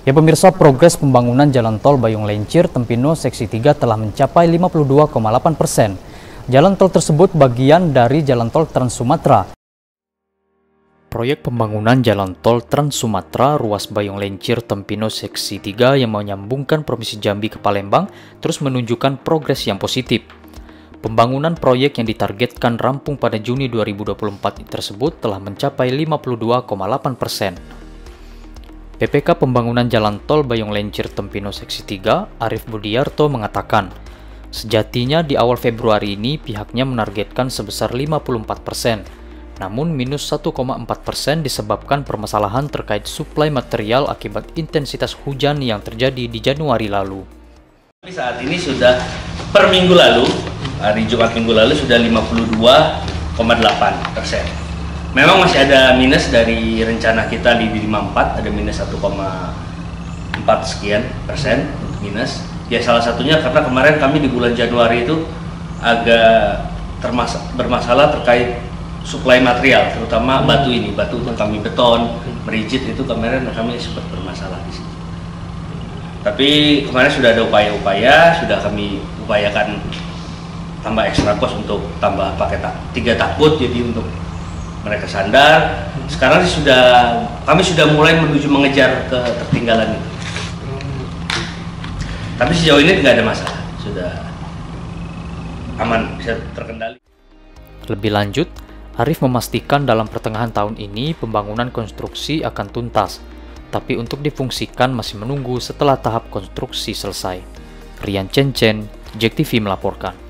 Ya pemirsa, progres pembangunan jalan tol Bayung Lencir Tempino seksi 3 telah mencapai 52,8%. Jalan tol tersebut bagian dari jalan tol Trans Sumatera. Proyek pembangunan jalan tol Trans Sumatera ruas Bayung Lencir Tempino seksi 3 yang menyambungkan Provinsi Jambi ke Palembang terus menunjukkan progres yang positif. Pembangunan proyek yang ditargetkan rampung pada Juni 2024 tersebut telah mencapai 52,8%. PPK Pembangunan Jalan Tol Bayung Lencir Tempino Seksi 3, Arief Budiarto mengatakan, sejatinya di awal Februari ini pihaknya menargetkan sebesar 54%, namun minus 1,4% disebabkan permasalahan terkait suplai material akibat intensitas hujan yang terjadi di Januari lalu. Saat ini sudah per minggu lalu, hari Jumat minggu lalu sudah 52,8%. Memang masih ada minus dari rencana kita di 54, ada minus 1,4 sekian persen minus. Ya salah satunya karena kemarin kami di bulan Januari itu agak bermasalah terkait suplai material, terutama batu ini, batu untuk kami beton, merijit itu kemarin kami sempat bermasalah di sini. Tapi kemarin sudah ada upaya-upaya, sudah kami upayakan tambah ekstra kos untuk tambah pakai 3 takbut jadi untuk mereka sandar. Sekarang kami sudah mulai menuju mengejar ke tertinggalan itu. Tapi sejauh ini tidak ada masalah, sudah aman, bisa terkendali. Lebih lanjut, Arief memastikan dalam pertengahan tahun ini pembangunan konstruksi akan tuntas, tapi untuk difungsikan masih menunggu setelah tahap konstruksi selesai. Rian Cencen, JEK TV melaporkan.